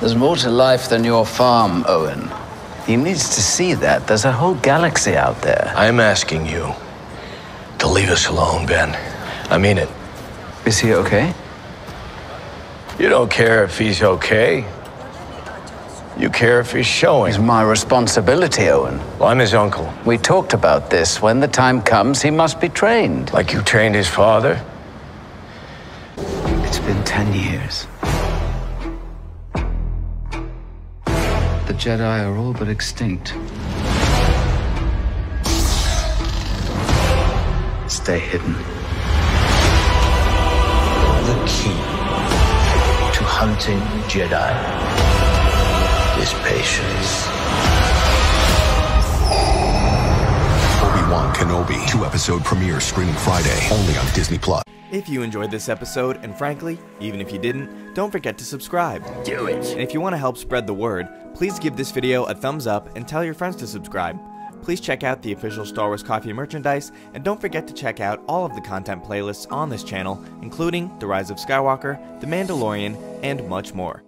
There's more to life than your farm, Owen. He needs to see that. There's a whole galaxy out there. I'm asking you to leave us alone, Ben. I mean it. Is he okay? You don't care if he's okay. You care if he's showing. It's my responsibility, Owen. Well, I'm his uncle. We talked about this. When the time comes, he must be trained. Like you trained his father? It's been 10 years. The Jedi are all but extinct. Stay hidden. The key to hunting Jedi is patience. Obi-Wan Kenobi, 2-episode premiere streaming Friday, only on Disney+. If you enjoyed this episode, and frankly, even if you didn't, don't forget to subscribe. Do it! And if you want to help spread the word, please give this video a thumbs up and tell your friends to subscribe. Please check out the official Star Wars Coffee merchandise, and don't forget to check out all of the content playlists on this channel, including The Rise of Skywalker, The Mandalorian, and much more.